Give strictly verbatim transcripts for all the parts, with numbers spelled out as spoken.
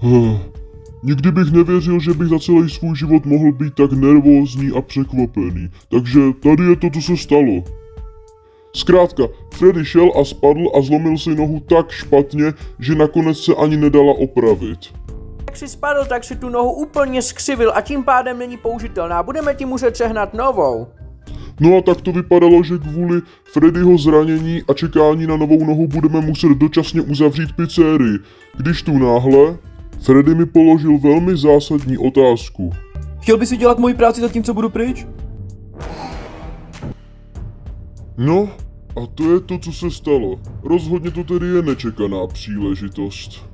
Huh. Nikdy bych nevěřil, že bych za celý svůj život mohl být tak nervózní a překvapený. Takže tady je to, co se stalo. Zkrátka, Freddy šel a spadl a zlomil si nohu tak špatně, že nakonec se ani nedala opravit. Jak si spadl, tak si tu nohu úplně skřivil a tím pádem není použitelná. Budeme ti muset sehnat novou. No a tak to vypadalo, že kvůli Freddyho zranění a čekání na novou nohu budeme muset dočasně uzavřít pizzerii. Když tu náhle, Freddy mi položil velmi zásadní otázku. Chtěl bys si dělat moji práci za tím, co budu pryč? No, a to je to, co se stalo. Rozhodně to tedy je nečekaná příležitost.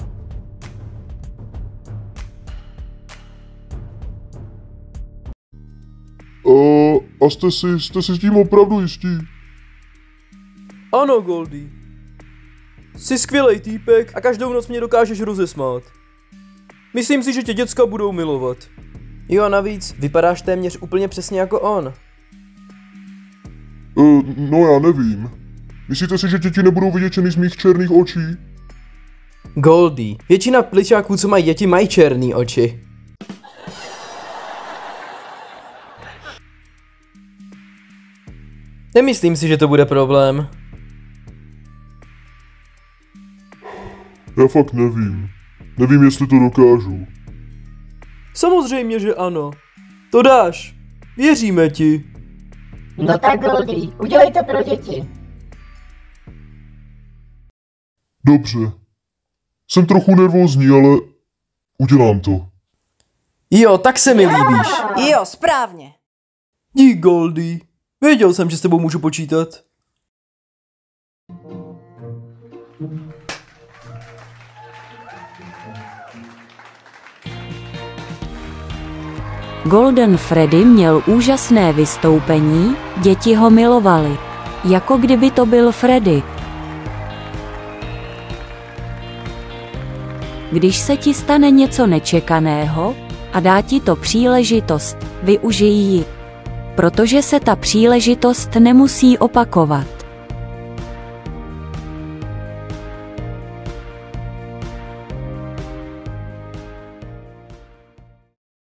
Uh, a jste si, jste si s tím opravdu jistí? Ano, Goldie. Jsi skvělej týpek a každou noc mě dokážeš rozesmát. Myslím si, že tě děcka budou milovat. Jo, a navíc, vypadáš téměř úplně přesně jako on. Uh, no já nevím. Myslíte si, že děti nebudou vyděčeny z mých černých očí? Goldie, většina pličáků, co mají děti, mají černý oči. Nemyslím si, že to bude problém. Já fakt nevím. Nevím, jestli to dokážu. Samozřejmě, že ano. To dáš. Věříme ti. No tak, Goldie, udělej to pro děti. Dobře. Jsem trochu nervózní, ale udělám to. Jo, tak se mi líbíš. Jo, správně. Dík, Goldie. Věděl jsem, že s tebou můžu počítat. Golden Freddy měl úžasné vystoupení, děti ho milovali. Jako kdyby to byl Freddy. Když se ti stane něco nečekaného a dá ti to příležitost, využij ji. Protože se ta příležitost nemusí opakovat.